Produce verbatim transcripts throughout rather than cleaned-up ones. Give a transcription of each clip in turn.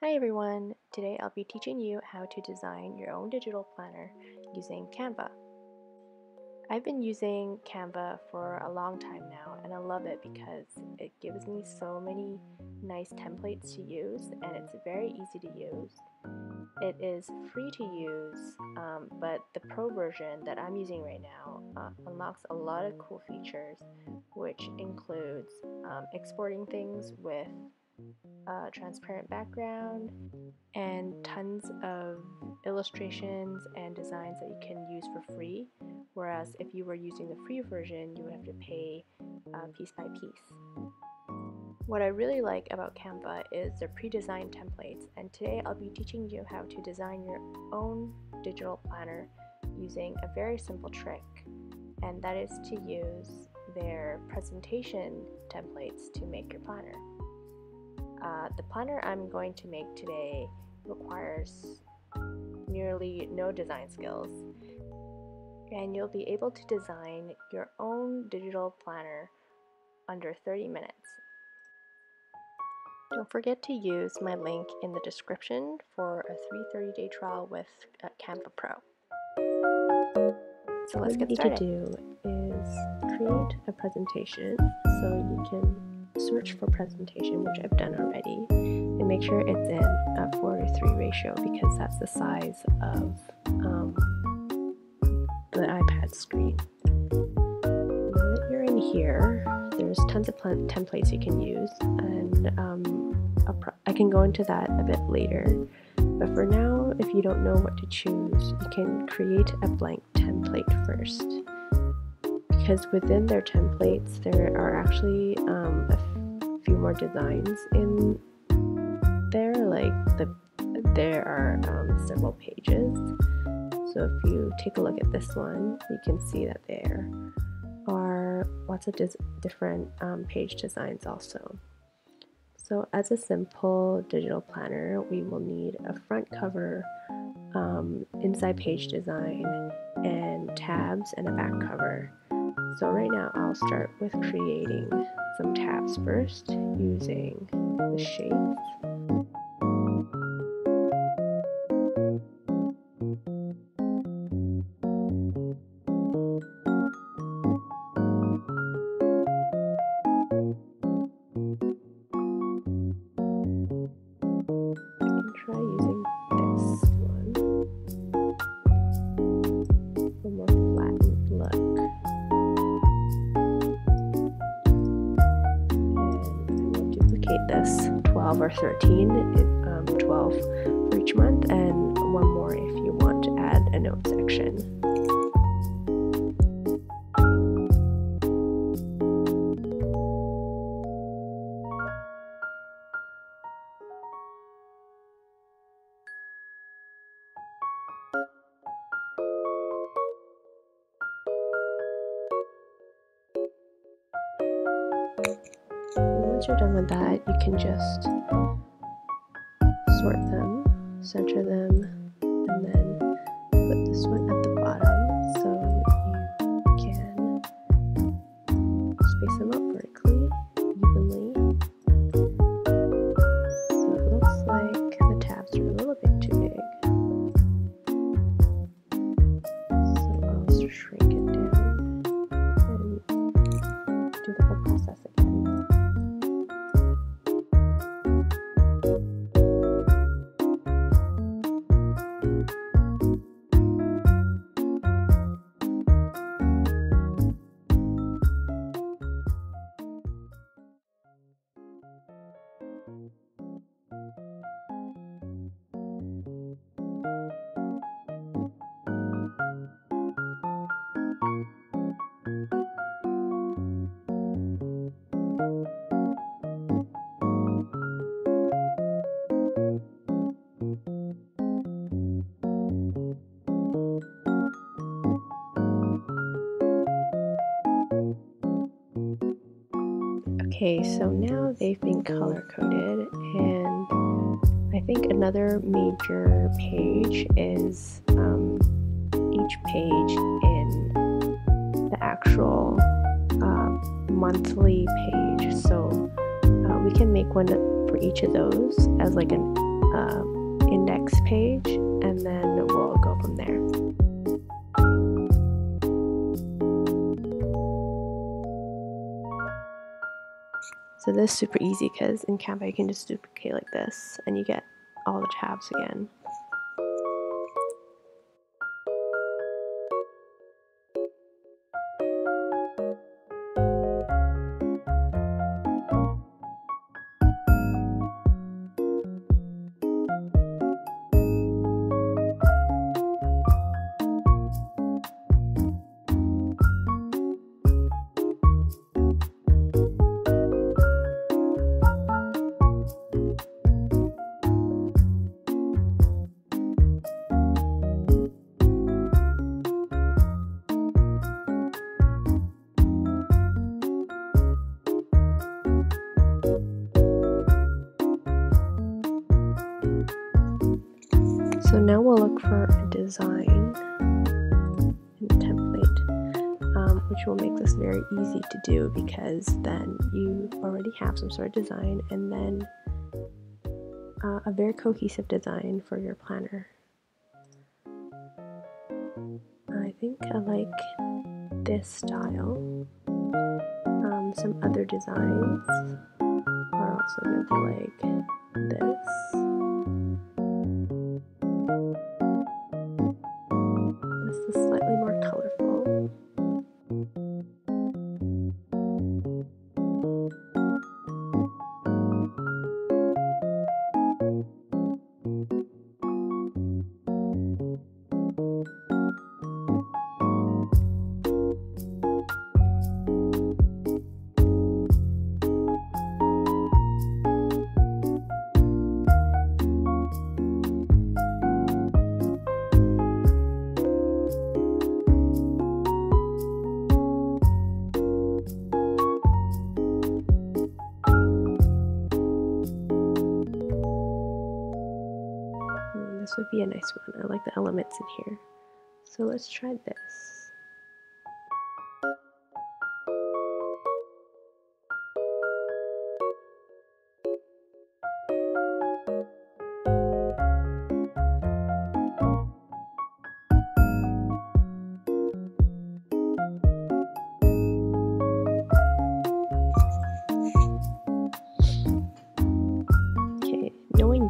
Hi everyone! Today I'll be teaching you how to design your own digital planner using Canva. I've been using Canva for a long time now and I love it because it gives me so many nice templates to use and it's very easy to use. It is free to use, um, but the pro version that I'm using right now uh, unlocks a lot of cool features, which includes um, exporting things with Uh, transparent background and tons of illustrations and designs that you can use for free, whereas if you were using the free version you would have to pay uh, piece by piece. What I really like about Canva is their pre-designed templates, and today I'll be teaching you how to design your own digital planner using a very simple trick, and that is to use their presentation templates to make your planner. Uh, the planner I'm going to make today requires nearly no design skills, and you'll be able to design your own digital planner under thirty minutes. Don't forget to use my link in the description for a free thirty day trial with uh, Canva Pro. So let's get started. What you need to do is create a presentation, so you can search for presentation, which I've done already, and make sure it's in a four to three ratio because that's the size of um, the iPad screen. Now that you're in here, there's tons of templates you can use, and um, I can go into that a bit later, but for now, if you don't know what to choose, you can create a blank template first, because within their templates there are actually um, a few more designs in there. Like the there are um, several pages, so if you take a look at this one you can see that there are lots of different um, page designs also. So as a simple digital planner we will need a front cover, um, inside page design, and tabs, and a back cover. So right now I'll start with creating some tabs first using the shape. I can try using this one for more flattened look. This twelve or thirteen, um, twelve for each month, and one more if you want to add a note section. Once you're done with that, you can just sort them, center them, and then put this one at the bottom so you can space them up vertically, evenly. So it looks like the tabs are a little bit too big, so I'll just shrink it down and do the whole process again. Okay, so now they've been color coded, and I think another major page is um, each page in the actual uh, monthly page. So uh, we can make one for each of those as like an um, index page, and then we'll go from there. So this is super easy because in Canva you can just duplicate like this and you get all the tabs again. So now we'll look for a design in the template, um, which will make this very easy to do because then you already have some sort of design and then uh, a very cohesive design for your planner. I think I like this style. Um, some other designs are also good, like this. This would be a nice one. I like the elements in here. So let's try this.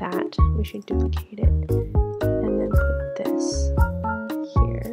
That we should duplicate it and then put this here.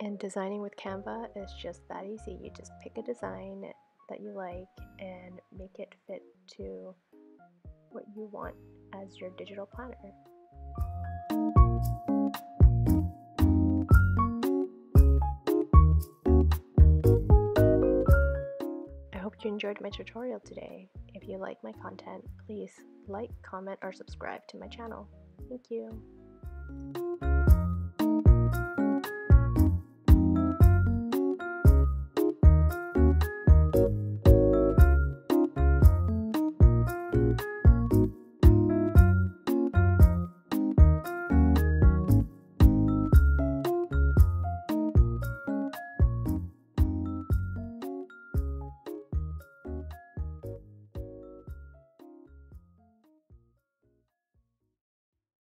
And designing with Canva is just that easy. You just pick a design that you like and make it fit to what you want as your digital planner. I hope you enjoyed my tutorial today. If you like my content, please like, comment, or subscribe to my channel. Thank you.